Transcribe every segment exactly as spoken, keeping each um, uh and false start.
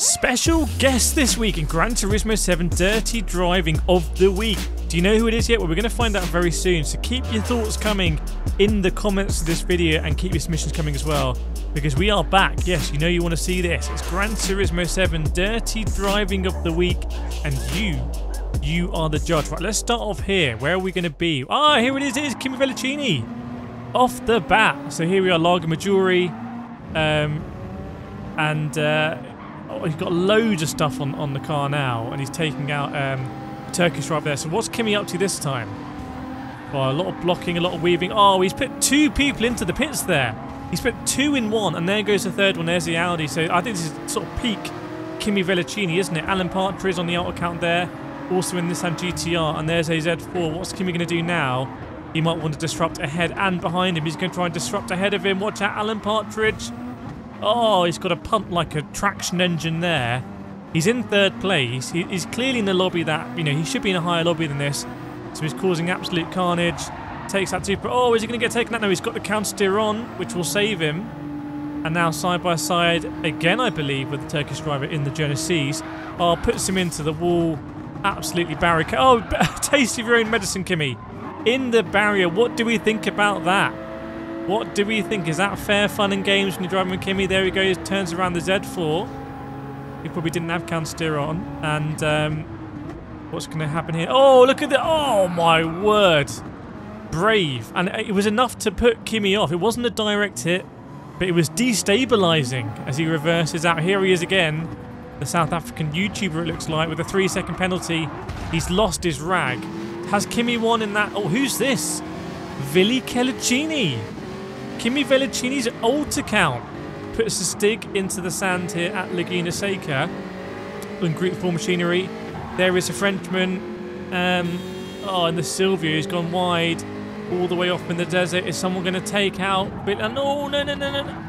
Special guest this week in Gran Turismo seven Dirty Driving of the Week. Do you know who it is yet? Well, we're going to find out very soon, so keep your thoughts coming in the comments of this video and keep your submissions coming as well, because we are back. Yes, you know you want to see this. It's Gran Turismo seven Dirty Driving of the Week, and you... You are the judge. Right, let's start off here. Where are we going to be? Ah, here it is. It is Kimi Räikkönen. Off the bat. So here we are, Lago Maggiore. Um, and uh, oh, he's got loads of stuff on, on the car now. And he's taking out um, Turkish right there. So what's Kimi up to this time? Oh, a lot of blocking, a lot of weaving. Oh, he's put two people into the pits there. He's put two in one. And there goes the third one. There's the Audi. So I think this is sort of peak Kimi Räikkönen, isn't it? Alan Partridge on the auto count there. Also in this and G T R, and there's a Z four. What's Kimi going to do now? He might want to disrupt ahead and behind him. He's going to try and disrupt ahead of him. Watch out, Alan Partridge. Oh, he's got a pump like a traction engine there. He's in third place. He, he's clearly in the lobby that, you know, he should be in a higher lobby than this. So he's causing absolute carnage. Takes that two. Oh, is he going to get taken out? No, he's got the counter steer on, which will save him. And now side by side again, I believe, with the Turkish driver in the Genesis. Oh, puts him into the wall. Absolutely barricade. Oh, taste of your own medicine, Kimi. In the barrier. What do we think about that? What do we think? Is that fair fun and games when you're driving with Kimi? There he goes. Turns around the Z four. He probably didn't have counter steer on. And um, what's going to happen here? Oh, look at the... Oh, my word. Brave. And it was enough to put Kimi off. It wasn't a direct hit, but it was destabilising as he reverses out. Here he is again. The South African YouTuber, it looks like, with a three-second penalty. He's lost his rag. Has Kimi won in that? Oh, who's this? Vili Kelicini. Kimi Velicini's alter count. Puts the Stig into the sand here at Laguna Seca. In Group four machinery. There is a Frenchman. Um, oh, and the Silvio has gone wide. All the way off in the desert. Is someone going to take out? And oh, no, no, no, no.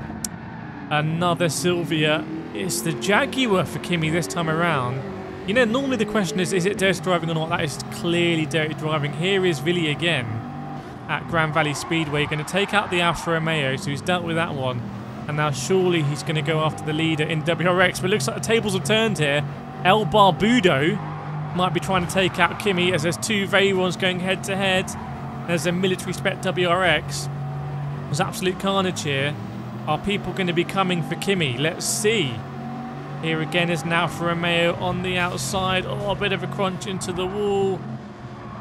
Another Silvia. It's the Jaguar for Kimi this time around. You know, normally the question is, is it dirty driving or not? That is clearly dirty driving. Here is Vili again at Grand Valley Speedway. Going to take out the Alfa Romeo, so he's dealt with that one. And now surely he's going to go after the leader in W R X. But it looks like the tables have turned here. El Barbudo might be trying to take out Kimi as there's two Veyrons going head-to-head. -head. There's a military spec W R X. There's absolute carnage here. Are people going to be coming for Kimi? Let's see. Here again is now for Romeo on the outside. Oh, a bit of a crunch into the wall.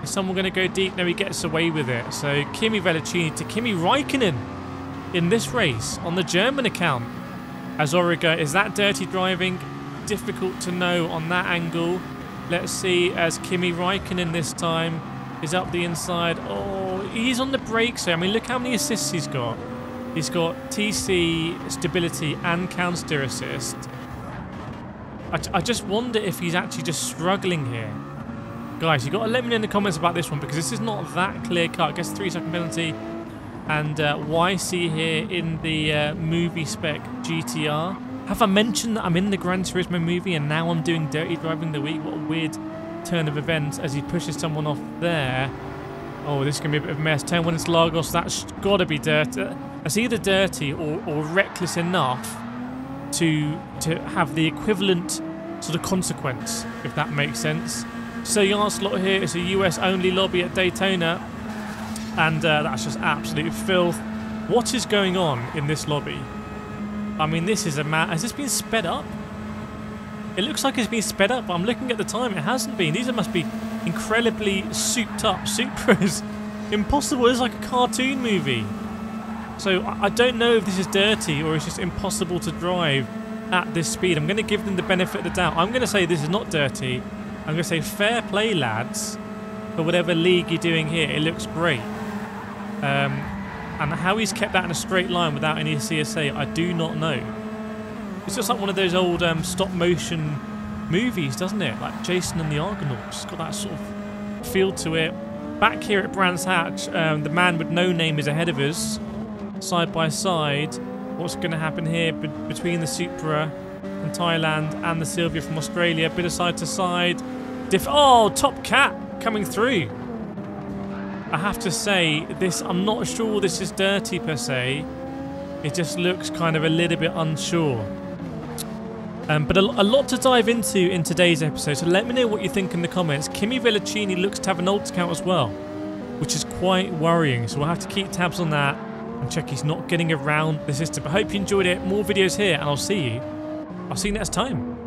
Is someone going to go deep? No, he gets away with it. So Kimi Räikkönen to Kimi Räikkönen in this race on the German account. As Origo, is that dirty driving? Difficult to know on that angle. Let's see as Kimi Räikkönen this time is up the inside. Oh, he's on the brakes here. I mean, look how many assists he's got. He's got T C, stability, and counter steer assist. I, I just wonder if he's actually just struggling here. Guys, you've got to let me know in the comments about this one, because this is not that clear cut. I guess three-second penalty. And uh, Y C here in the uh, movie spec G T R. Have I mentioned that I'm in the Gran Turismo movie and now I'm doing Dirty Driving the Week? What a weird turn of events as he pushes someone off there. Oh, this is going to be a bit of a mess. Turn one into Lagos. That's got to be dirty. It's either dirty or, or reckless enough to to have the equivalent sort of consequence, if that makes sense. So your slot here is a U S-only lobby at Daytona, and uh, that's just absolute filth. What is going on in this lobby? I mean, this is a ma- has this been sped up? It looks like it's been sped up, but I'm looking at the time. It hasn't been. These must be incredibly souped up Supras. Impossible. It's like a cartoon movie. So I don't know if this is dirty or it's just impossible to drive at this speed. I'm going to give them the benefit of the doubt. I'm going to say this is not dirty. I'm going to say fair play, lads, for whatever league you're doing here. It looks great. Um, and how he's kept that in a straight line without any C S A, I do not know. It's just like one of those old um, stop-motion movies, doesn't it? Like Jason and the Argonauts. It's got that sort of feel to it. Back here at Brands Hatch, um, the man with no name is ahead of us. Side by side, what's going to happen here be between the Supra from Thailand and the Silvia from Australia? Bit of side to side. Diff oh, Top Cat coming through. I have to say this. I'm not sure this is dirty per se. It just looks kind of a little bit unsure. Um, but a, a lot to dive into in today's episode, so let me know what you think in the comments. Kimi Räikkönen looks to have an old account as well, which is quite worrying, so we'll have to keep tabs on that and check he's not getting around the system. But I hope you enjoyed it. More videos here, and I'll see you. I'll see you next time.